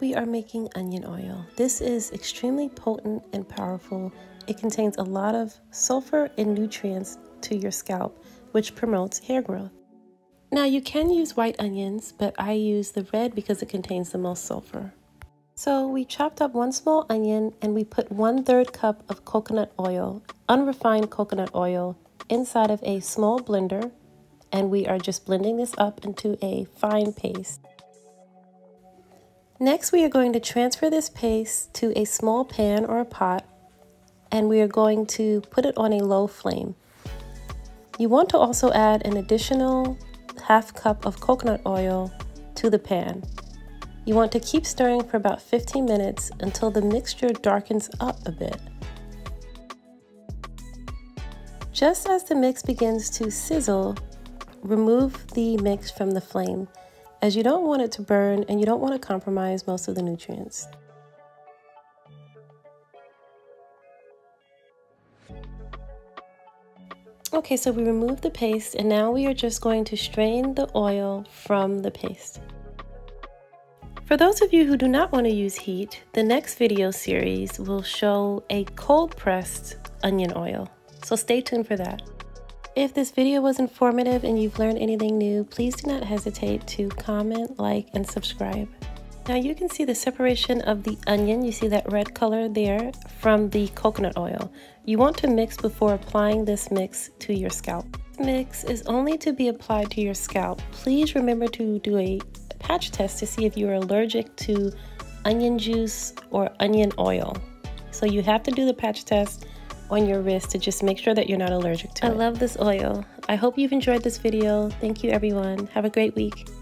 we are making onion oil. This is extremely potent and powerful. It contains a lot of sulfur and nutrients to your scalp, which promotes hair growth. Now you can use white onions, but I use the red because it contains the most sulfur. So we chopped up one small onion and we put 1/3 cup of coconut oil, unrefined coconut oil, inside of a small blender, and we are just blending this up into a fine paste. Next, we are going to transfer this paste to a small pan or a pot, and we are going to put it on a low flame. You want to also add an additional half cup of coconut oil to the pan. You want to keep stirring for about 15 minutes until the mixture darkens up a bit. Just as the mix begins to sizzle, remove the mix from the flame, as you don't want it to burn and you don't want to compromise most of the nutrients. Okay, so we removed the paste and now we are just going to strain the oil from the paste. For those of you who do not want to use heat, the next video series will show a cold-pressed onion oil, so stay tuned for that. If this video was informative and you've learned anything new, please do not hesitate to comment, like, and subscribe. Now you can see the separation of the onion, you see that red color there, from the coconut oil. You want to mix before applying this mix to your scalp. This mix is only to be applied to your scalp. Please remember to do a patch test to see if you are allergic to onion juice or onion oil. So you have to do the patch test on your wrist to just make sure that you're not allergic to it. I love this oil. I hope you've enjoyed this video. Thank you everyone. Have a great week.